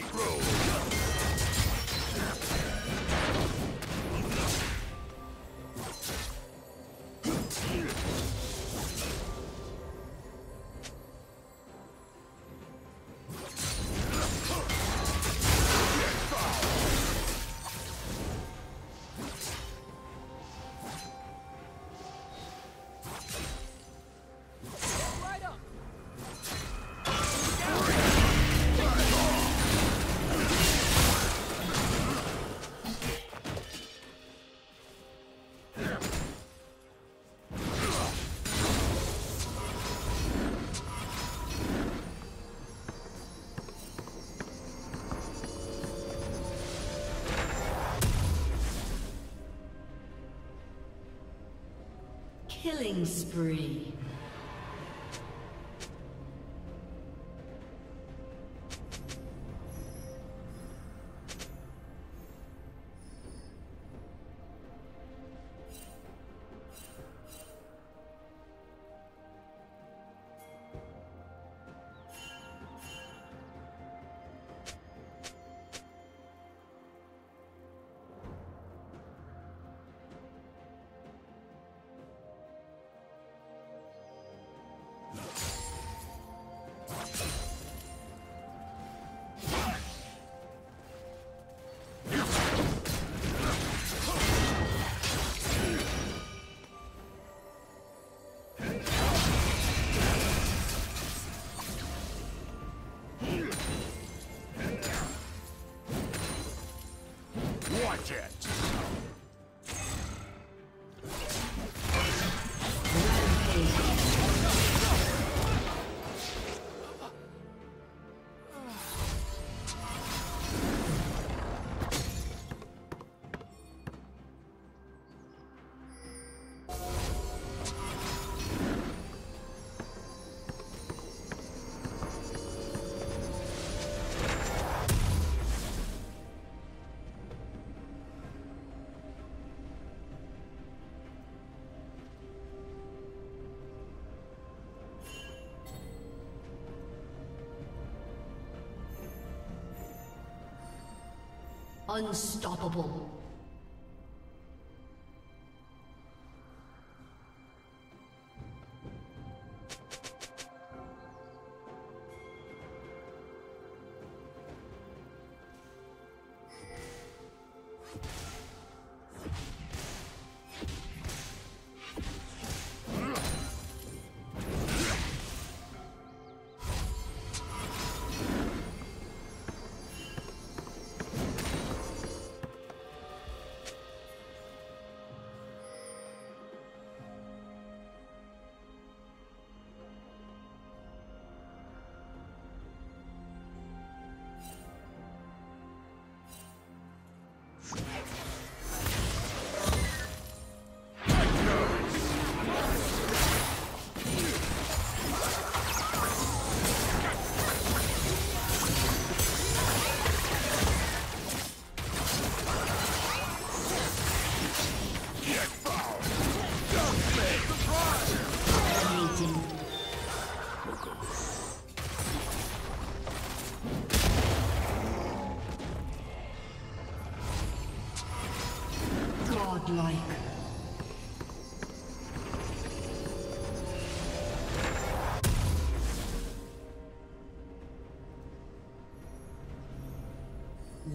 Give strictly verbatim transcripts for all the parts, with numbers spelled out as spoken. straight road. Killing spree. Unstoppable. Like.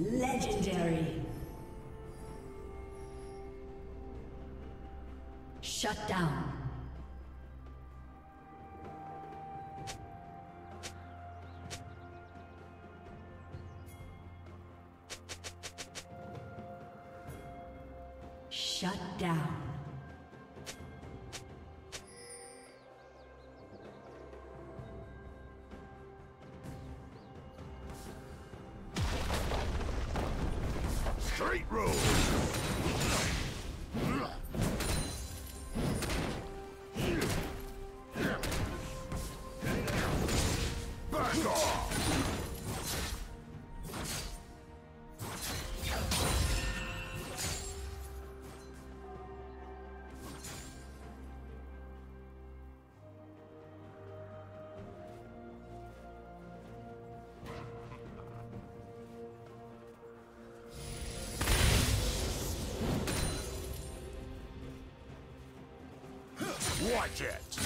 Legendary. Shut down. Shut down. Straight road. Back off. project.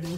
Blue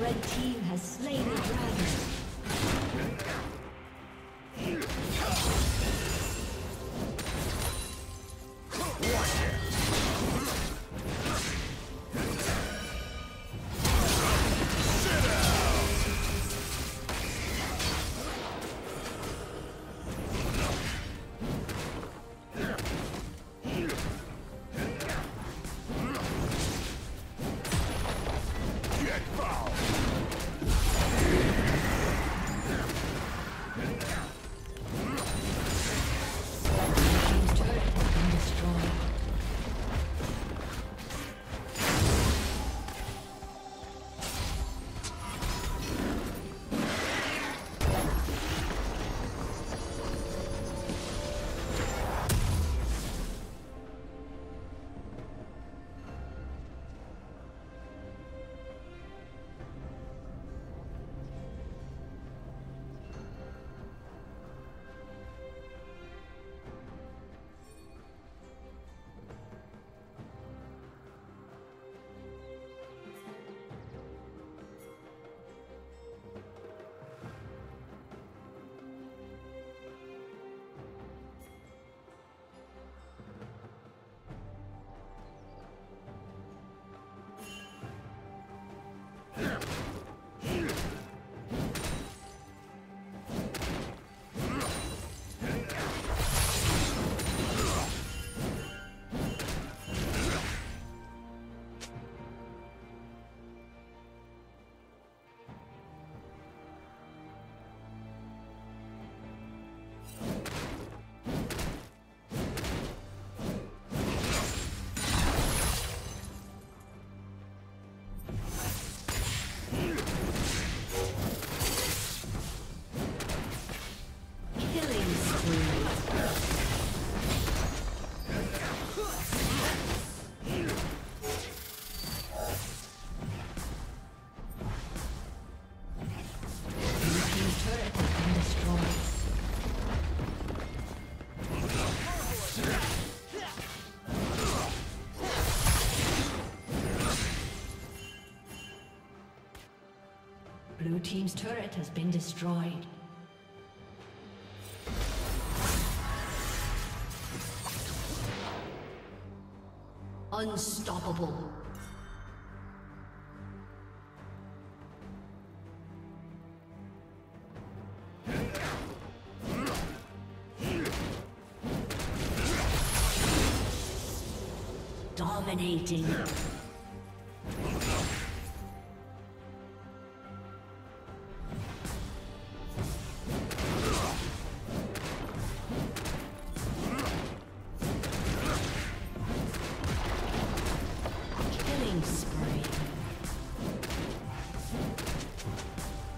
Red team has slain the dragon. Blue team's turret has been destroyed. Unstoppable. Dominating. Killing spree.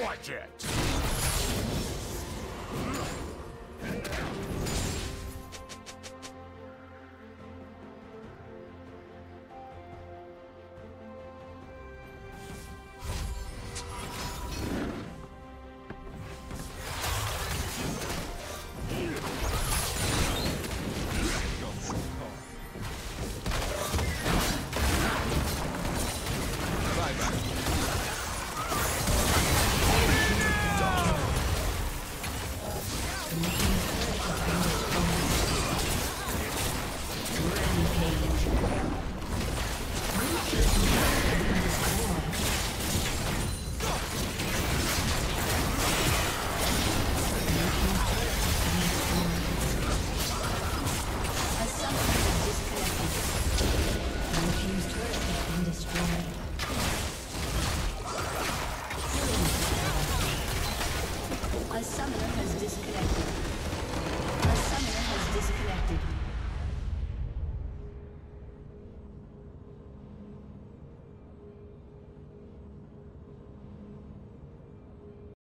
Watch it! Bye-bye.